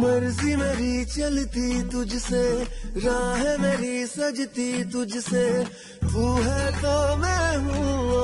मर्जी मेरी चलती तुझसे, राह मेरी सजती तुझसे, तू है तो मैं हूँ